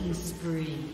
Killing spree.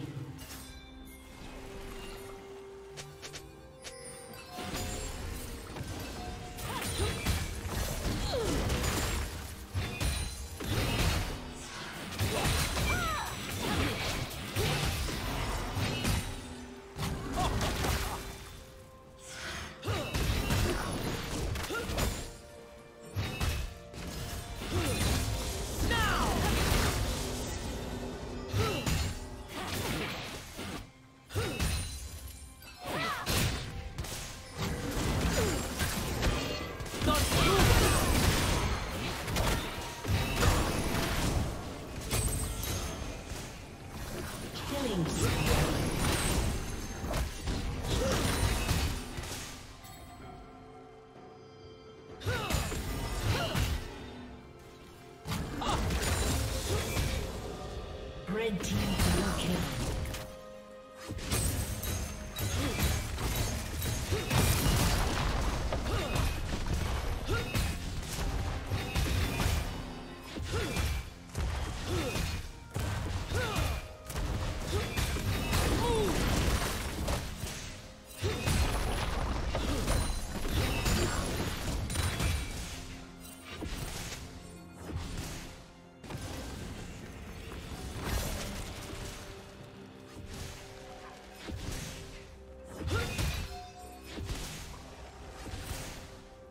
Red team double kill.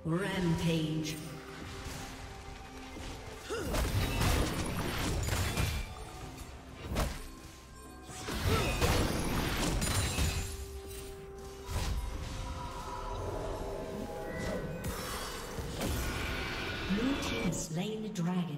Rampage. Blue team slain the dragon.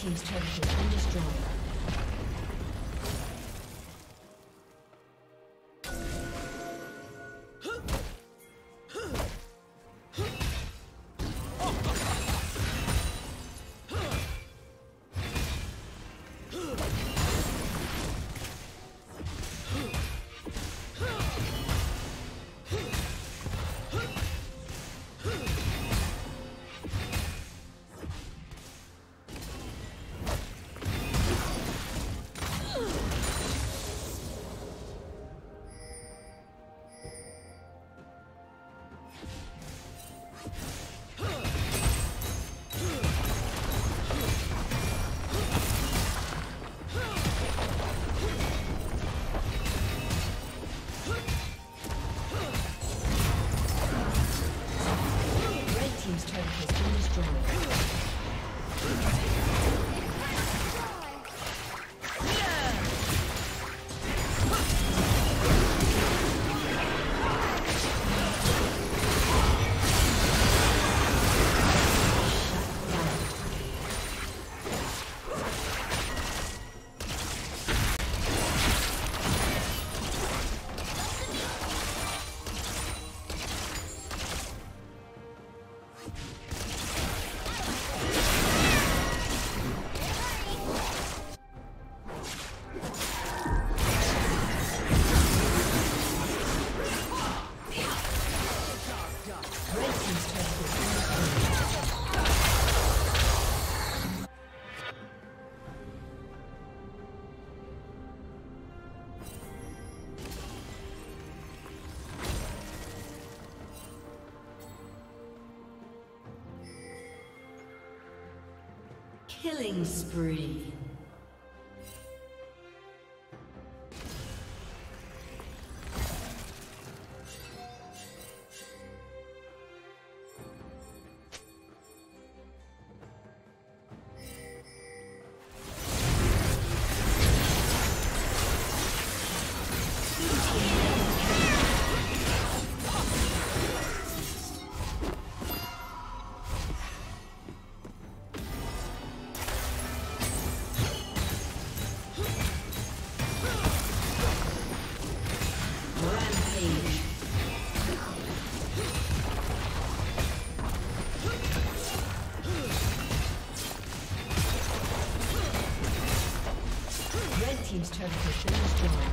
Team's turret has been destroyed. Killing spree. Team's turn to shoot is down.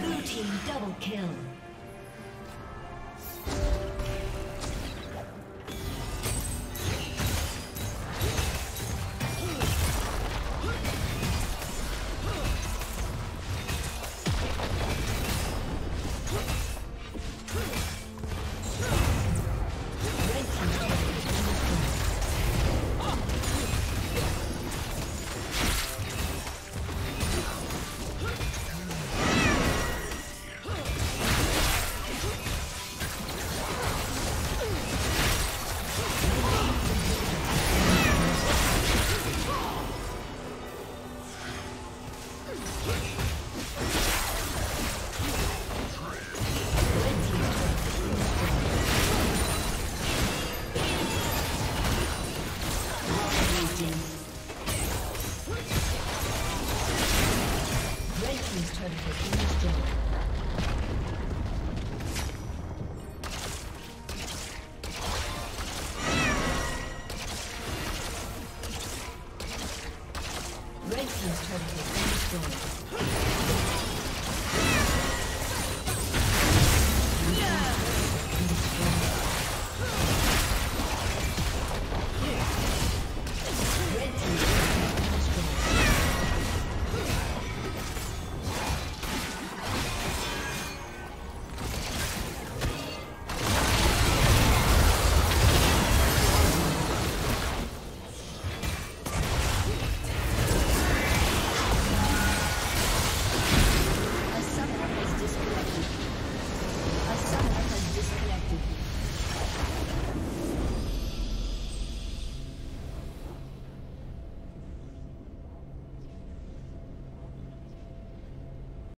Blue team double kill.